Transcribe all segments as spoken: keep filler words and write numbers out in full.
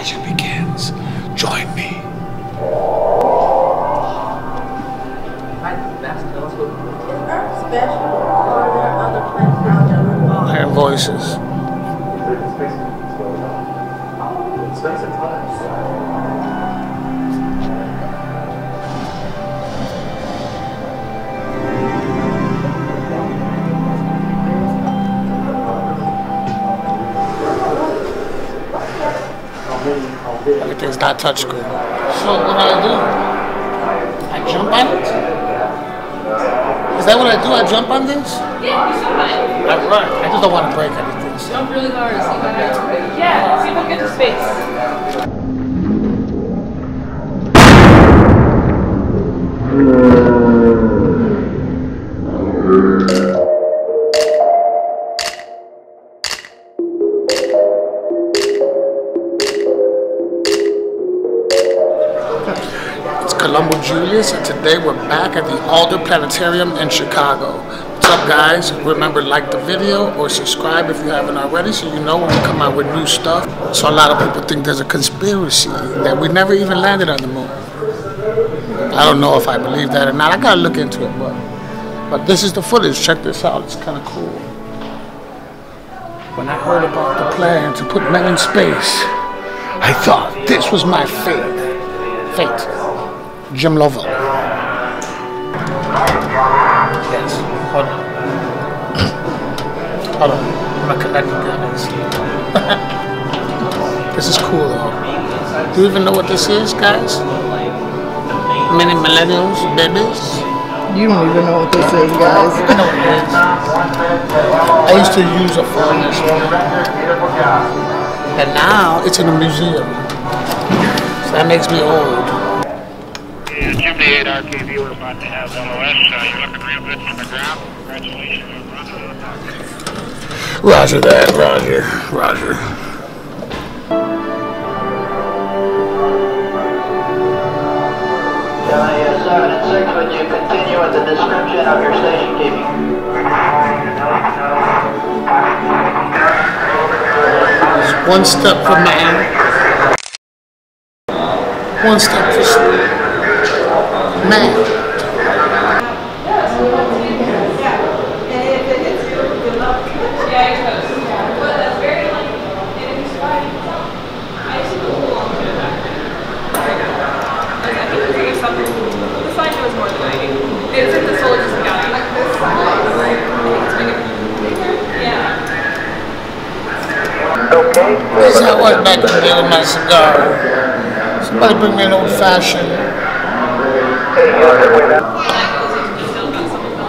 magic begins. Join me. I have voices. Everything's not touch screen. So what do I do? I jump on it? Is that what I do? I jump on things? Yeah, you jump on it. I run. I just don't want to break anything. So. Jump really hard. See if I can. Yeah, see if I can get to space. Columbo Julius, and today we're back at the Adler Planetarium in Chicago. What's up, guys? Remember, like the video or subscribe if you haven't already, so you know when we come out with new stuff. So a lot of people think there's a conspiracy that we never even landed on the moon. I don't know if I believe that or not. I gotta look into it, but but this is the footage. Check this out. It's kind of cool. When I heard about the plan to put men in space, I thought this was my fate. Fate. Jim Lovell. Yes, hold on. Hold on. I'm not connecting guys. This is cool though. Do you even know what this is, guys? Many millennials, babies? You don't even know what this is, guys. I know what it is. I used to use a phone this one. And now it's in a museum. So that makes me old. R K V, we're about to have L O S, so you're looking real good from the ground. Congratulations on running. Roger that, Roger, Roger. seven and six, would you continue with the description of your station keeping? Just one step for man, one step for sleep. Man. This is how I was back in the day with my cigar. Somebody bring me an old fashioned.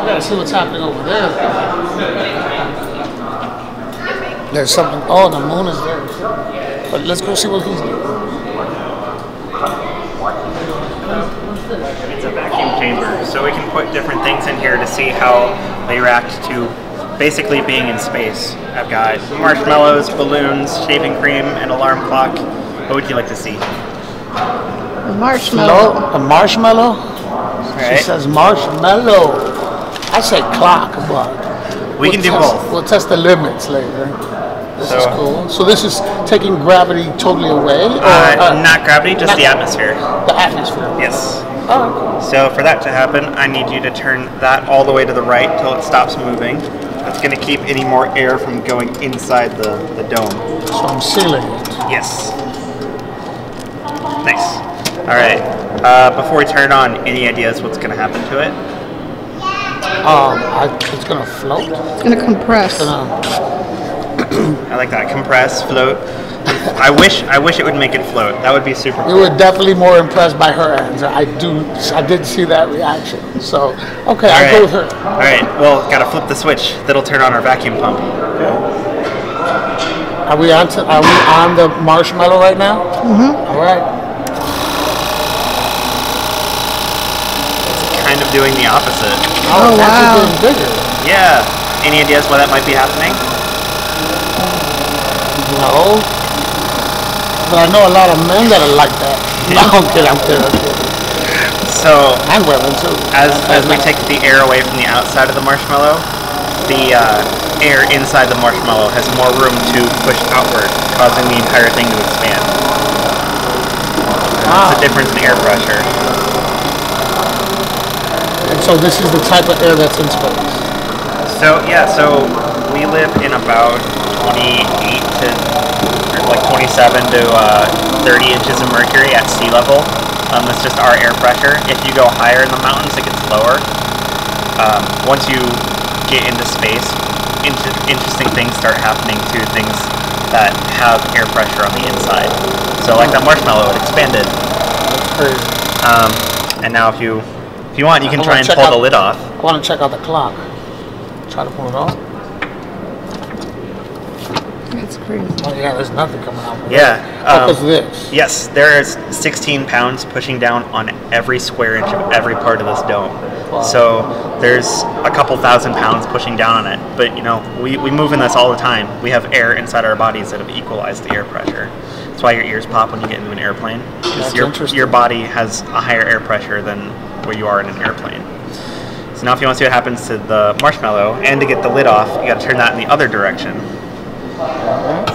Yeah, see what's happening over there. There's something. Oh, the moon is there. But let's go see what he's doing. It's a vacuum chamber, so we can put different things in here to see how they react to basically being in space. I've got marshmallows, balloons, shaving cream, an alarm clock. What would you like to see? A marshmallow. Hello? A marshmallow? Right. She says marshmallow. I say clock, but we we'll can do test, both. We'll test the limits later. This so, is cool. So this is taking gravity totally away? Or, uh, uh, not gravity, just not the atmosphere. The atmosphere. Yes. Oh. So for that to happen, I need you to turn that all the way to the right till it stops moving. That's going to keep any more air from going inside the, the dome. So I'm sealing it. Yes. Nice. Alright, uh, before we turn it on, any ideas what's going to happen to it? Um, I, it's going to float. It's going to compress. Gonna... I like that. Compress, float. I wish I wish it would make it float. That would be super cool. You were definitely more impressed by her answer. I do, I did see that reaction. So, okay, I'll right. go with her. Alright, well, got to flip the switch. That'll turn on our vacuum pump. Yeah. Are we on, to, are we on the marshmallow right now? Mm-hmm. Alright. Doing the opposite. Oh, oh wow! Bigger. Yeah. Any ideas why that might be happening? No. But I know a lot of men that are like that. Yeah. No, I'm kidding. I'm kidding. I'm kidding. So, and women too. As as we take the air away from the outside of the marshmallow, the uh, air inside the marshmallow has more room to push outward, causing the entire thing to expand. Wow. It's the difference in air pressure. And so this is the type of air that's in space. So yeah, so we live in about twenty-eight to like twenty-seven to uh, thirty inches of mercury at sea level. Um, that's just our air pressure. If you go higher in the mountains, it gets lower. Um, once you get into space, into interesting things start happening to things that have air pressure on the inside. So like that marshmallow, it expanded. Um, and now if you if you want, you can try and pull the lid off. I want to check out the clock. Try to pull it off. That's crazy. Oh yeah, there's nothing coming out. Yeah. What was this? Yes, there's sixteen pounds pushing down on every square inch of every part of this dome. Wow. So there's a couple thousand pounds pushing down on it. But you know, we, we move in this all the time. We have air inside our bodies that have equalized the air pressure. That's why your ears pop when you get into an airplane. That's your, interesting. Your body has a higher air pressure than where you are in an airplane. So now if you want to see what happens to the marshmallow and to get the lid off, you gotta turn that in the other direction. Mm-hmm.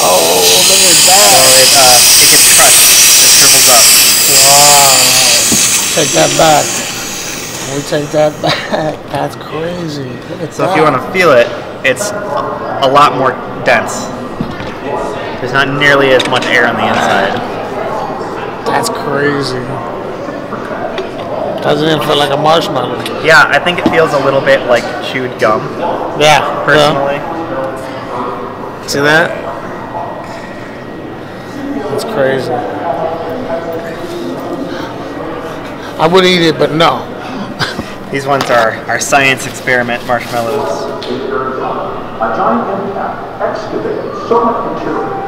Oh, look at that. Oh, it, uh, it gets crushed. It shriveled up. Wow. Take that back. We take that back. That's crazy. Look at so that. If you want to feel it, it's a lot more dense. There's not nearly as much air on the inside. That's crazy. Doesn't even feel like a marshmallow. Yeah, I think it feels a little bit like chewed gum. Yeah. Personally. Yeah. See that? That's crazy. I would eat it, but no. These ones are our science experiment marshmallows. A giant impact excavated so much material.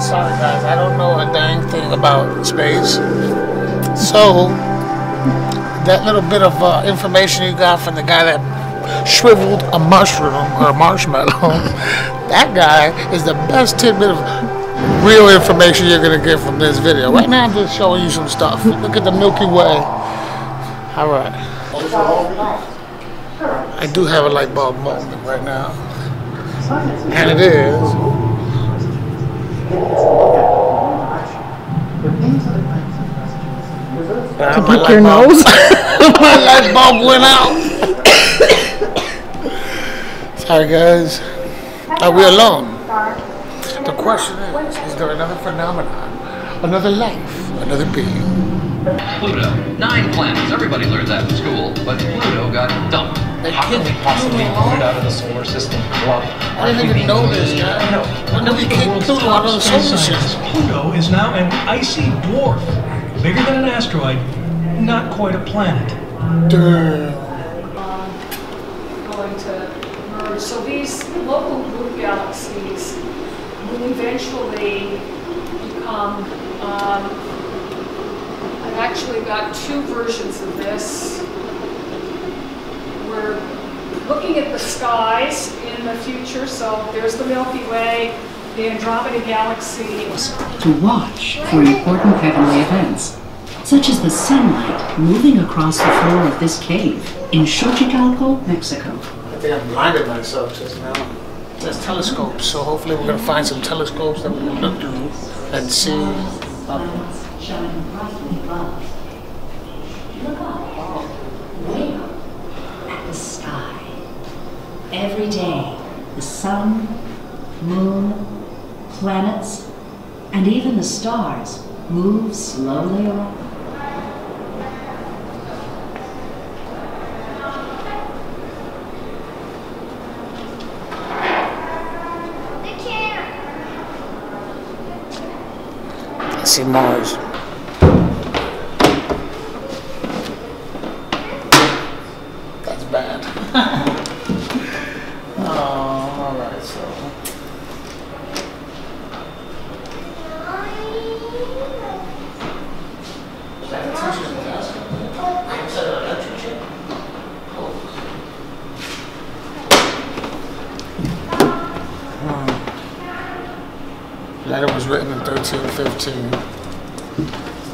Sorry guys, I don't know a dang thing about space. So, that little bit of uh, information you got from the guy that shriveled a mushroom or a marshmallow, that guy is the best tidbit of real information you're going to get from this video. Right now I'm just showing you some stuff. Look at the Milky Way. Alright. I do have a light bulb moment right now. And it is. Uh, to pick your nose? My light bulb went out. Sorry guys. Are we alone? The question is, is there another phenomenon? Another life? Another being? Pluto. Nine planets. Everybody learned that in school. But Pluto got dumped. How could we possibly put it out of the solar system? Well, I didn't even know this, guy. No. When did we kick Pluto out of the solar system? Pluto is now an icy dwarf, bigger than an asteroid, not quite a planet. Duh. Going to merge. So these local group galaxies will eventually become. Um, I've actually got two versions of this. We're looking at the skies in the future, so there's the Milky Way, the Andromeda Galaxy. To watch for important heavenly events, such as the sunlight moving across the floor of this cave in Xochicalco, Mexico. I think I blinded myself just now. There's telescopes, so hopefully we're going to find some telescopes that we can look through and see. Look up. The sky. Every day, the sun, moon, planets, and even the stars move slowly around. I see Mars. Letter was written in thirteen fifteen.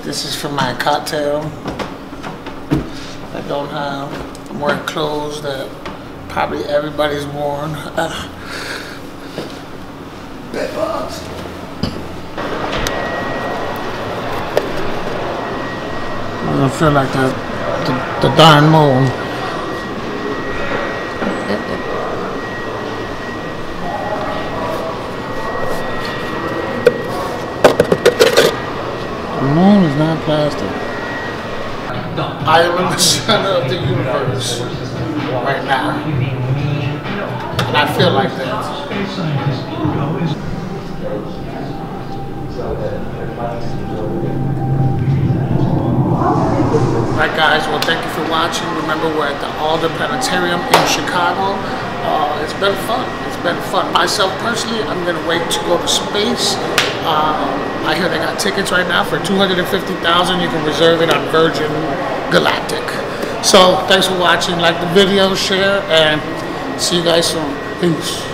This is for my cocktail. I don't have. I'm wearing clothes that probably everybody's worn. Bed bugs. I don't feel like the, the, the darn moon. The moon is not plastic. I am in the center of the universe right now. And I feel like that. Alright guys, well thank you for watching. Remember we're at the Adler Planetarium in Chicago. Uh, it's been fun. It's been fun. Myself personally, I'm going to wait to go to space. Um, I hear they got tickets right now for two hundred fifty thousand dollars. You can reserve it on Virgin Galactic. So thanks for watching. Like the video, share, and see you guys soon. Peace.